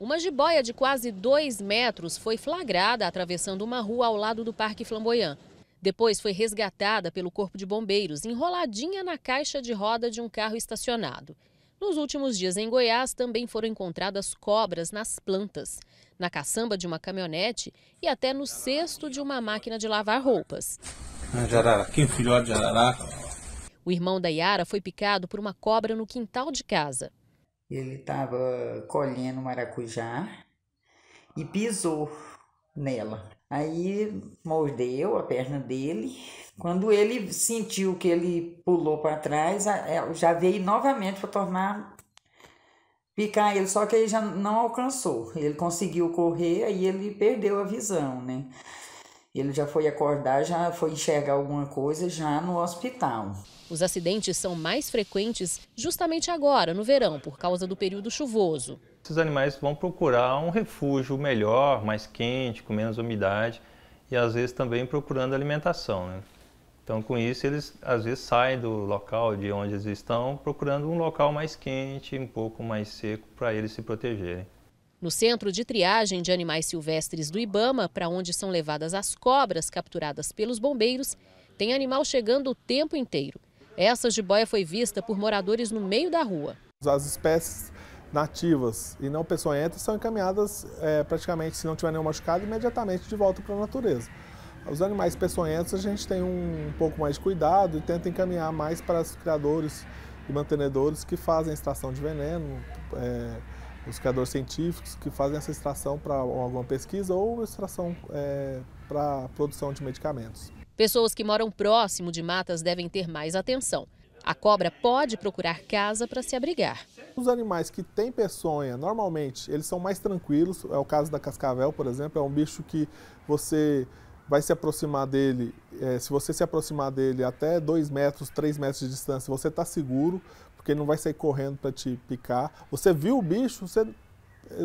Uma jiboia de quase 2 metros foi flagrada atravessando uma rua ao lado do Parque Flamboyant. Depois foi resgatada pelo Corpo de Bombeiros, enroladinha na caixa de roda de um carro estacionado. Nos últimos dias, em Goiás, também foram encontradas cobras nas plantas, na caçamba de uma caminhonete e até no cesto de uma máquina de lavar roupas. Jararaquinho, filhote de jararaca. O irmão da Yara foi picado por uma cobra no quintal de casa. Ele estava colhendo maracujá e pisou nela. Aí mordeu a perna dele. Quando ele sentiu que ele pulou para trás, já veio novamente para picar ele, só que ele já não alcançou. Ele conseguiu correr, aí ele perdeu a visão, né? Ele já foi acordar, já foi enxergar alguma coisa já no hospital. Os acidentes são mais frequentes justamente agora, no verão, por causa do período chuvoso. Esses animais vão procurar um refúgio melhor, mais quente, com menos umidade e às vezes também procurando alimentação, né? Então com isso eles às vezes saem do local de onde eles estão procurando um local mais quente, um pouco mais seco para eles se protegerem. No Centro de Triagem de Animais Silvestres do Ibama, para onde são levadas as cobras capturadas pelos bombeiros, tem animal chegando o tempo inteiro. Essa jiboia foi vista por moradores no meio da rua. As espécies nativas e não peçonhentas são encaminhadas praticamente, se não tiver nenhum machucado, imediatamente de volta para a natureza. Os animais peçonhentos a gente tem um pouco mais de cuidado e tenta encaminhar mais para os criadores e mantenedores que fazem extração de veneno, os criadores científicos que fazem essa extração para alguma pesquisa ou extração para produção de medicamentos. Pessoas que moram próximo de matas devem ter mais atenção. A cobra pode procurar casa para se abrigar. Os animais que têm peçonha, normalmente, eles são mais tranquilos. É o caso da cascavel, por exemplo, é um bicho que você vai se aproximar dele, se você se aproximar dele até 2 metros, 3 metros de distância, você está seguro, porque ele não vai sair correndo para te picar. Você viu o bicho,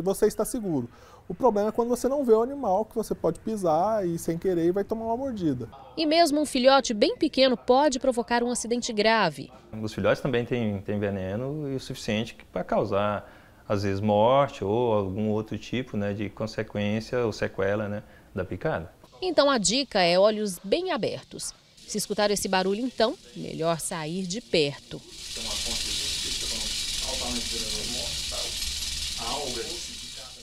você está seguro. O problema é quando você não vê o animal, que você pode pisar e sem querer vai tomar uma mordida. E mesmo um filhote bem pequeno pode provocar um acidente grave. Os filhotes também têm veneno e o suficiente para causar, às vezes, morte ou algum outro tipo, né, de consequência ou sequela, né, da picada. Então a dica é olhos bem abertos. Se escutar esse barulho, então, melhor sair de perto.